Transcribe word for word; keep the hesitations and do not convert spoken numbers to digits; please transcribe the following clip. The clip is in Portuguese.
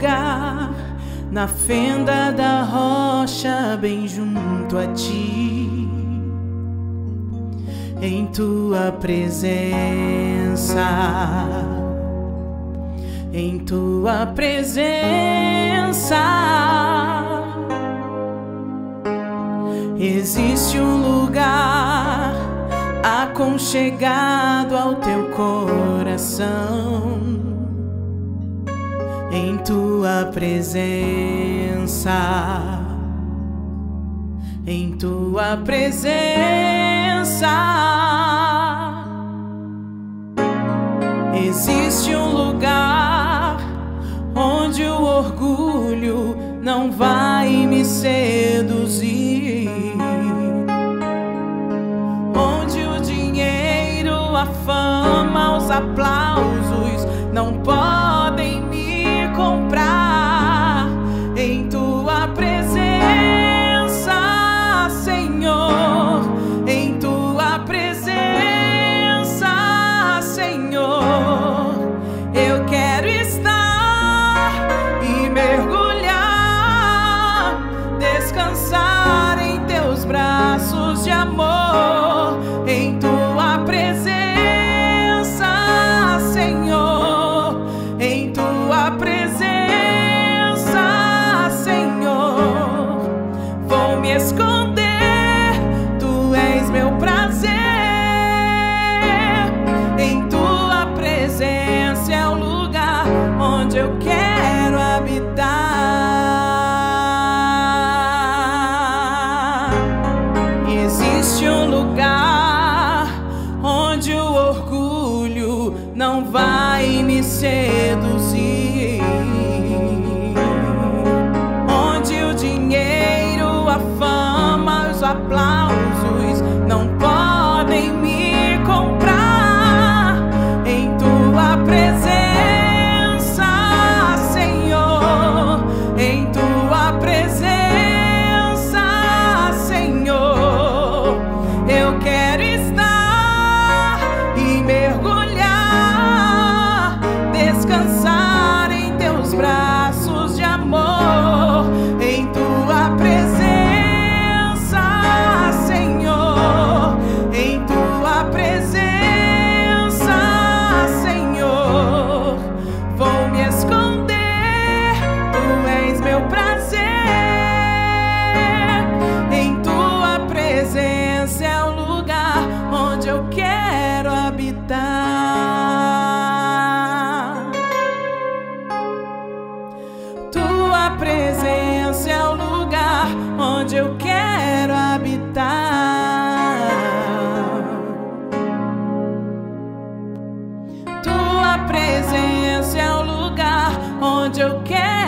lugar, na fenda da rocha, bem junto a ti, em tua presença, em tua presença. Existe um lugar aconchegado ao teu coração, em tua presença, em tua presença. Existe um lugar onde o orgulho não vai me seduzir, onde o dinheiro, a fama, os aplausos não podem me comprar. Em tua presença, Senhor, em tua presença, Senhor, eu quero estar e mergulhar, descansar em teus braços de amor. Em tua presença, Senhor, em tua presença, Senhor, vou me esconder, tu és meu prazer. Em tua presença é o lugar onde eu quero habitar. Existe um lugar onde o orgulho não vai me seduzir, onde o dinheiro, a fama, os aplausos não podem me comprar. Em tua presença, Senhor, em tua presença, Senhor, eu quero estar e mergulhar, descansar em teus braços de amor. Em tua presença, Senhor, em tua presença, Senhor, vou me esconder, tu és meu prazer. Em tua presença é o lugar onde eu quero habitar. Tua presença é o lugar onde eu quero habitar. Tua presença é o lugar onde eu quero